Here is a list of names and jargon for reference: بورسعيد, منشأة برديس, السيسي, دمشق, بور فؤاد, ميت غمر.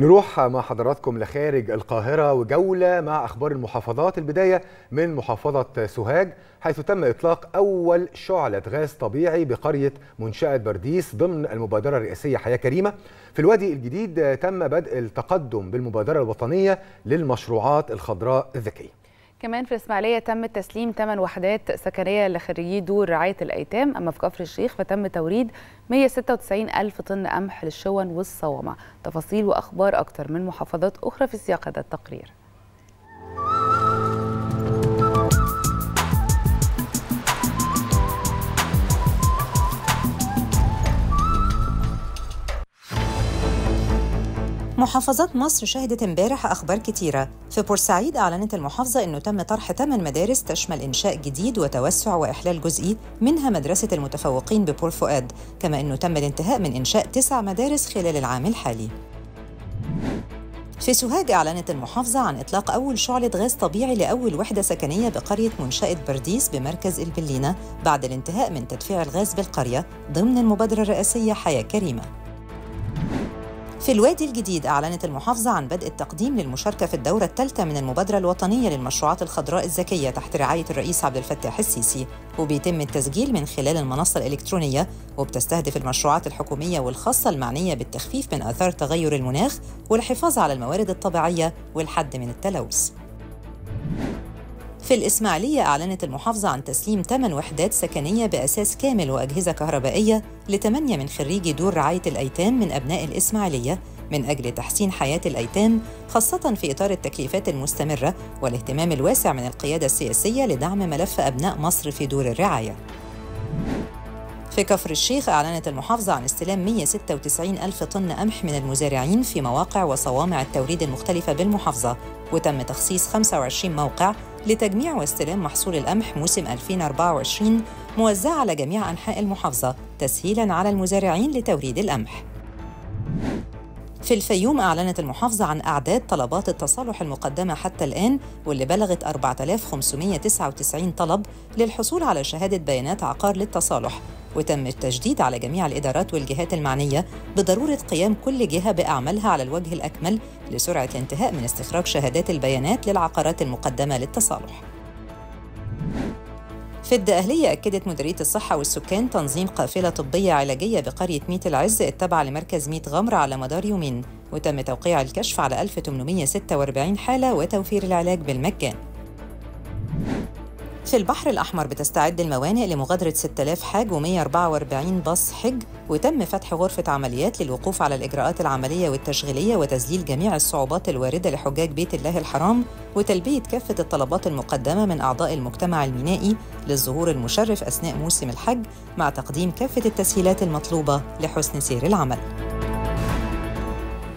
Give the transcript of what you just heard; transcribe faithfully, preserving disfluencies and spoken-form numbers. نروح مع حضراتكم لخارج القاهرة وجولة مع أخبار المحافظات. البداية من محافظة سوهاج، حيث تم إطلاق أول شعلة غاز طبيعي بقرية منشأة برديس ضمن المبادرة الرئاسية حياة كريمة. في الوادي الجديد تم بدء التقدم بالمبادرة الوطنية للمشروعات الخضراء الذكية. كمان في الإسماعيلية تم تسليم ثماني وحدات سكنية لخريجي دور رعاية الأيتام. أما في كفر الشيخ فتم توريد مئة وستة وتسعين ألف طن قمح للشون والصوامع. تفاصيل وأخبار أكتر من محافظات أخرى في سياق هذا التقرير. محافظات مصر شهدت امبارح أخبار كتيرة. في بورسعيد أعلنت المحافظة أنه تم طرح ثمان مدارس تشمل إنشاء جديد وتوسع وإحلال جزئي، منها مدرسة المتفوقين ببور فؤاد، كما أنه تم الانتهاء من إنشاء تسع مدارس خلال العام الحالي. في سوهاج أعلنت المحافظة عن إطلاق أول شعلة غاز طبيعي لأول وحدة سكنية بقرية منشأة برديس بمركز البلينة، بعد الانتهاء من تدفيع الغاز بالقرية ضمن المبادرة الرئاسية حياة كريمة. في الوادي الجديد أعلنت المحافظة عن بدء التقديم للمشاركة في الدورة الثالثة من المبادرة الوطنية للمشروعات الخضراء الذكية تحت رعاية الرئيس عبد الفتاح السيسي، وبيتم التسجيل من خلال المنصة الإلكترونية، وبتستهدف المشروعات الحكومية والخاصة المعنية بالتخفيف من آثار تغير المناخ والحفاظ على الموارد الطبيعية والحد من التلوث. في الإسماعيلية أعلنت المحافظة عن تسليم ثمان وحدات سكنية بأساس كامل وأجهزة كهربائية لثمانية من خريجي دور رعاية الأيتام من أبناء الإسماعيلية، من أجل تحسين حياة الأيتام، خاصة في إطار التكليفات المستمرة والاهتمام الواسع من القيادة السياسية لدعم ملف أبناء مصر في دور الرعاية. في كفر الشيخ أعلنت المحافظة عن استلام مئة وستة وتسعين ألف طن قمح من المزارعين في مواقع وصوامع التوريد المختلفة بالمحافظة، وتم تخصيص خمسة وعشرين موقع لتجميع واستلام محصول القمح موسم ألفين وأربعة وعشرين، موزع على جميع أنحاء المحافظة تسهيلاً على المزارعين لتوريد القمح. في الفيوم أعلنت المحافظة عن أعداد طلبات التصالح المقدمة حتى الآن، واللي بلغت أربعة آلاف وخمسمئة وتسعة وتسعين طلب للحصول على شهادة بيانات عقار للتصالح، وتم التشديد على جميع الإدارات والجهات المعنية بضرورة قيام كل جهة بأعمالها على الوجه الأكمل لسرعة الانتهاء من استخراج شهادات البيانات للعقارات المقدمة للتصالح. في الدقهلية أكدت مديرية الصحة والسكان تنظيم قافلة طبية علاجية بقرية ميت العز التابعة لمركز ميت غمر على مدار يومين، وتم توقيع الكشف على ألف وثمانمئة وستة وأربعين حالة وتوفير العلاج بالمجان. في البحر الأحمر بتستعد الموانئ لمغادرة ستة آلاف حاج ومئة وأربعة وأربعين باص حج، وتم فتح غرفة عمليات للوقوف على الإجراءات العملية والتشغيلية وتذليل جميع الصعوبات الواردة لحجاج بيت الله الحرام، وتلبية كافة الطلبات المقدمة من أعضاء المجتمع المينائي للظهور المشرف أثناء موسم الحج، مع تقديم كافة التسهيلات المطلوبة لحسن سير العمل.